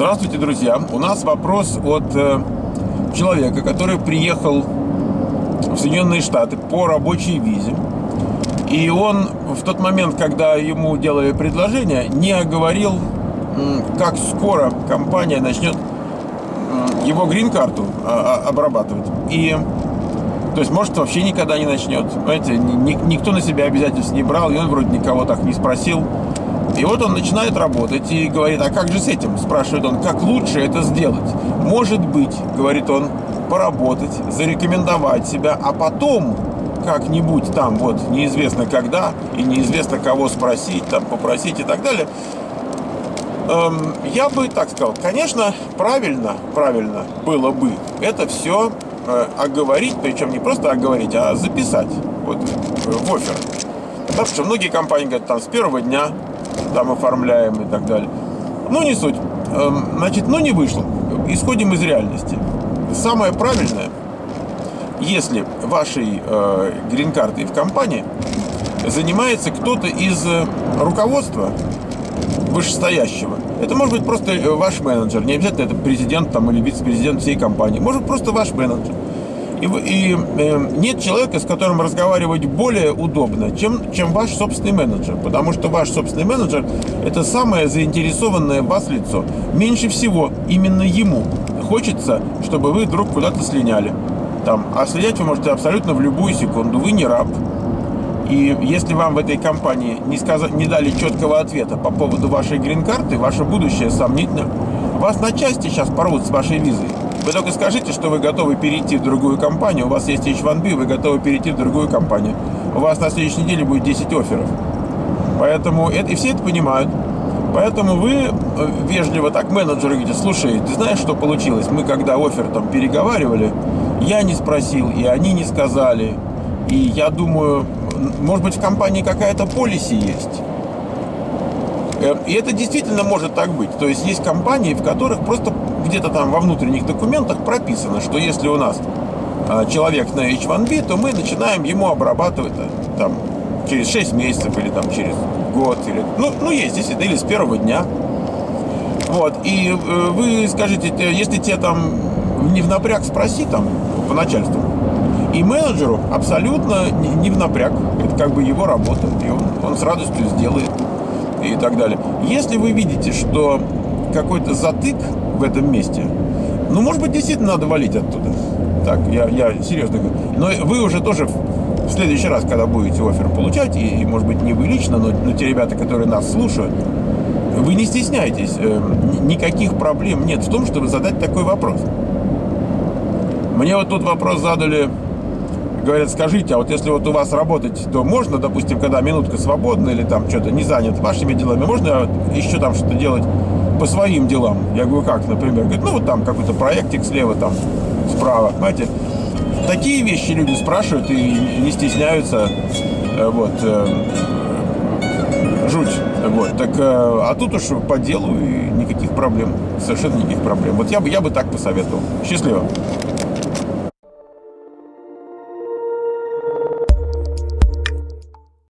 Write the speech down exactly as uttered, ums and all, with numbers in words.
Здравствуйте, друзья! У нас вопрос от человека, который приехал в Соединенные Штаты по рабочей визе. И он в тот момент, когда ему делали предложение, не оговорил, как скоро компания начнет его грин-карту обрабатывать. И, то есть, может, вообще никогда не начнет. Понимаете, никто на себя обязательств не брал, и он вроде никого так не спросил. И вот он начинает работать и говорит: а как же с этим? Спрашивает он, как лучше это сделать? Может быть, говорит он, поработать, зарекомендовать себя, а потом как-нибудь там вот неизвестно когда и неизвестно кого спросить, там попросить и так далее. Эм, я бы так сказал, конечно, правильно, правильно было бы это все э, оговорить, причем не просто оговорить, а записать вот, э, в офер. Потому что многие компании говорят, там с первого дня там оформляем и так далее. Ну, не суть. Значит, ну, не вышло. Исходим из реальности. Самое правильное, если вашей э, грин-картой в компании занимается кто-то из руководства вышестоящего. Это может быть просто ваш менеджер. Не обязательно это президент там, или вице-президент всей компании. Может, просто ваш менеджер. И, и э, нет человека, с которым разговаривать более удобно, чем, чем ваш собственный менеджер. Потому что ваш собственный менеджер – это самое заинтересованное в вас лицо. Меньше всего именно ему хочется, чтобы вы вдруг куда-то слиняли. Там, а слинять вы можете абсолютно в любую секунду. Вы не раб. И если вам в этой компании не, сказали, не дали четкого ответа по поводу вашей грин-карты, ваше будущее сомнительно, вас на части сейчас порвут с вашей визой. Вы только скажите, что вы готовы перейти в другую компанию, у вас есть эйч один би, вы готовы перейти в другую компанию. У вас на следующей неделе будет десять офферов. Поэтому это, и все это понимают. Поэтому вы вежливо так менеджеру говорите: слушай, ты знаешь, что получилось? Мы когда оффер там переговаривали, я не спросил, и они не сказали. И я думаю, может быть, в компании какая-то полиси есть. И это действительно может так быть. То есть есть компании, в которых просто где-то там во внутренних документах прописано, что если у нас человек на эйч один би, то мы начинаем ему обрабатывать там через шесть месяцев или там через год. Или, ну, ну, есть здесь, или с первого дня. Вот. И вы скажите, если тебе там не в напряг, спроси там по начальству. И менеджеру абсолютно не в напряг. Это как бы его работа. И он, он с радостью сделает. И так далее. Если вы видите, что какой-то затык в этом месте, ну, может быть, действительно надо валить оттуда. Так, я, я серьезно говорю. Но вы уже тоже в следующий раз, когда будете оффер получать, и, может быть, не вы лично, но, но те ребята, которые нас слушают, вы не стесняйтесь. Э, никаких проблем нет в том, чтобы задать такой вопрос. Мне вот тут вопрос задали. Говорят, скажите, а вот если вот у вас работать, то можно, допустим, когда минутка свободна или там что-то не занят вашими делами, можно еще там что-то делать по своим делам? Я говорю, как, например? Говорит, ну вот там какой-то проектик слева, там, справа. Понимаете, такие вещи люди спрашивают и не стесняются. Вот. Жуть. Вот. Так, а тут уж по делу и никаких проблем. Совершенно никаких проблем. Вот я бы, я бы так посоветовал. Счастливо.